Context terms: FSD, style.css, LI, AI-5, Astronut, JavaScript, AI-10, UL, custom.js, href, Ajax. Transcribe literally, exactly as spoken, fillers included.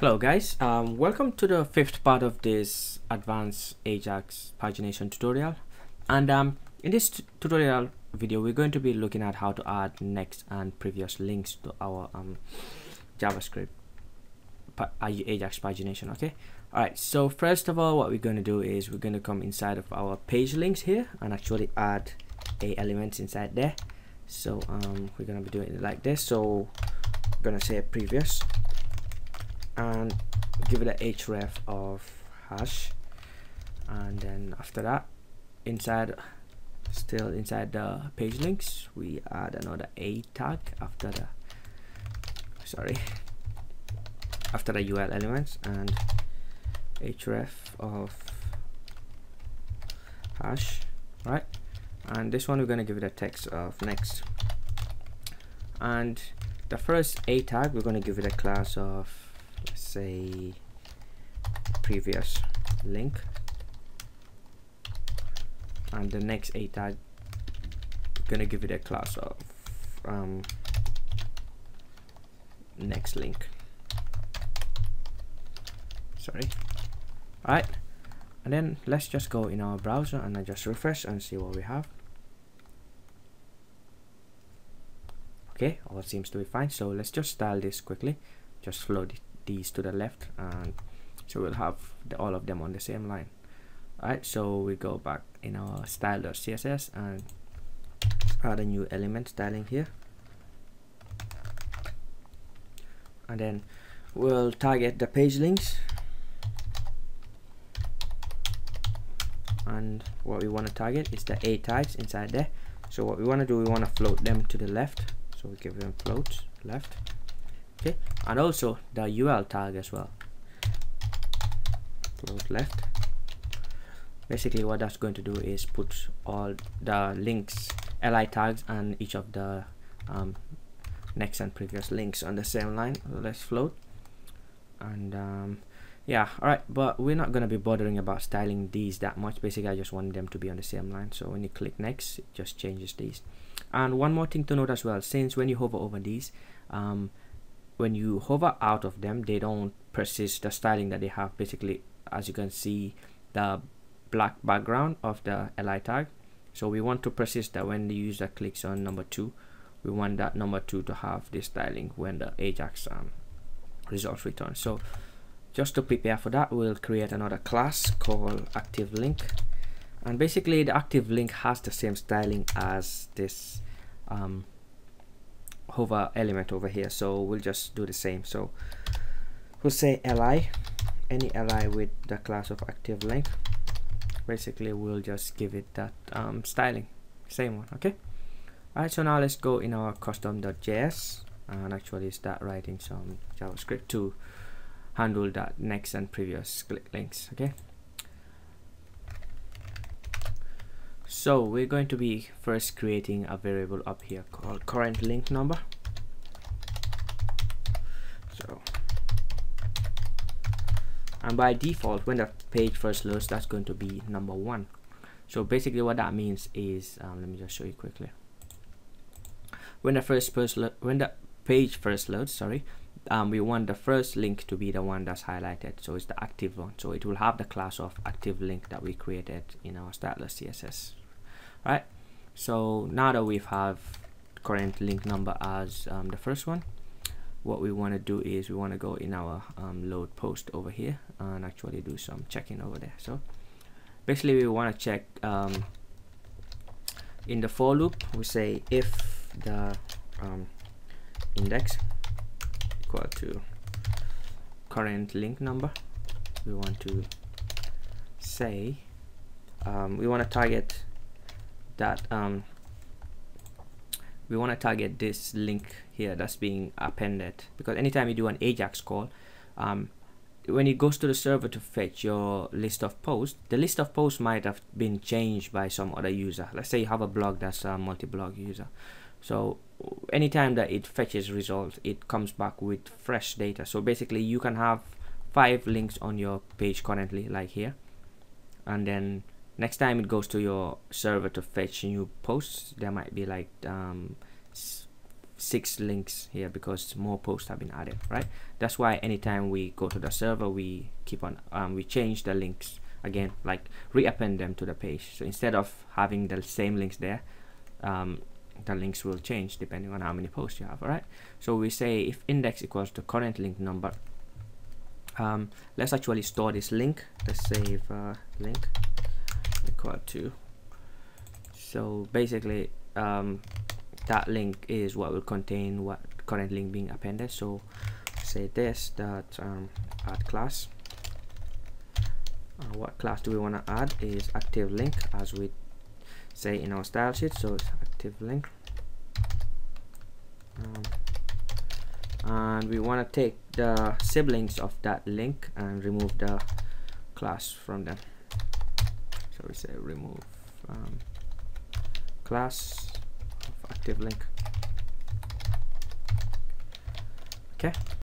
Hello guys, um, welcome to the fifth part of this advanced Ajax pagination tutorial. And um, in this tutorial video, we're going to be looking at how to add next and previous links to our um, JavaScript Ajax pagination, okay? All right, so first of all, what we're going to do is we're going to come inside of our page links here and actually add a element inside there. So um, we're going to be doing it like this. So I'm going to say previous. And give it a href of hash, and then after that, inside still inside the page links, we add another a tag after the sorry after the U L elements, and href of hash, right? And this one we're gonna give it a text of next, and the first a tag we're gonna give it a class of, let's say, previous link, and the next a tag we're gonna give it a class of um, next link. Sorry. All right, and then let's just go in our browser and I just refresh and see what we have. Okay, all seems to be fine. So let's just style this quickly. Just float it. These to the left, and so we'll have the, all of them on the same line. All right, so we go back in our style dot C S S and add a new element styling here, and then we'll target the page links, and what we want to target is the a tags inside there. So what we want to do, we want to float them to the left, so we give them float left. Okay, and also the U L tag as well, float left. Basically what that's going to do is put all the links, L I tags, and each of the um, next and previous links on the same line. Let's float, and um, yeah, alright, but we're not going to be bothering about styling these that much. Basically I just want them to be on the same line, so when you click next it just changes these. And one more thing to note as well, since when you hover over these, um, when you hover out of them, they don't persist the styling that they have. Basically, as you can see, the black background of the L I tag, so we want to persist that when the user clicks on number two, we want that number two to have this styling when the Ajax um, results return. So just to prepare for that, we'll create another class called active link, and basically the active link has the same styling as this um, hover element over here, so we'll just do the same. So we'll say L I, any L I with the class of active link. Basically we'll just give it that um, styling, same one. Okay, all right, so now let's go in our custom dot J S and actually start writing some JavaScript to handle that next and previous click links. Okay, so we're going to be first creating a variable up here called current link number. So, and by default when the page first loads, that's going to be number one. So basically what that means is, um, let me just show you quickly. When the first first when the page first loads, sorry, um, we want the first link to be the one that's highlighted, so it's the active one. So it will have the class of active link that we created in our style dot C S S. Right, so now that we have current link number as um, the first one, what we want to do is we want to go in our um, load post over here and actually do some checking over there. So basically we want to check um, in the for loop, we say if the um, index equal to current link number, we want to say um, we want to target that um, we want to target this link here that's being appended, because anytime you do an Ajax call, um, when it goes to the server to fetch your list of posts, the list of posts might have been changed by some other user. Let's say you have a blog that's a multi-blog user, so anytime that it fetches results, it comes back with fresh data. So basically you can have five links on your page currently, like here, and then next time it goes to your server to fetch new posts, there might be like um, six links here because more posts have been added, right? That's why anytime we go to the server, we keep on um, we change the links again, like reappend them to the page. So instead of having the same links there, um, the links will change depending on how many posts you have. All right, so we say if index equals the current link number, um, let's actually store this link. Let's say if, uh, link equal to, so basically um, that link is what will contain what current link being appended. So say this that um, add class, uh, what class do we want to add is active link, as we say in our style sheet. So it's active link, um, and we want to take the siblings of that link and remove the class from them. So we say remove um, class of active link. Okay,